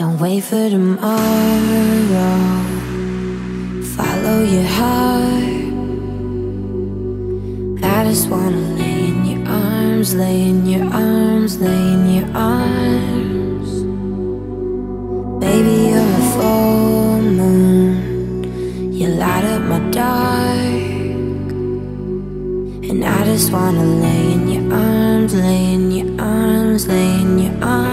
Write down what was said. Don't wait for tomorrow, follow your heart. I just wanna lay in your arms, lay in your arms, lay in your arms. Baby, you're a full moon, you light up my dark. And I just wanna lay in your arms, lay in your arms, lay in your arms.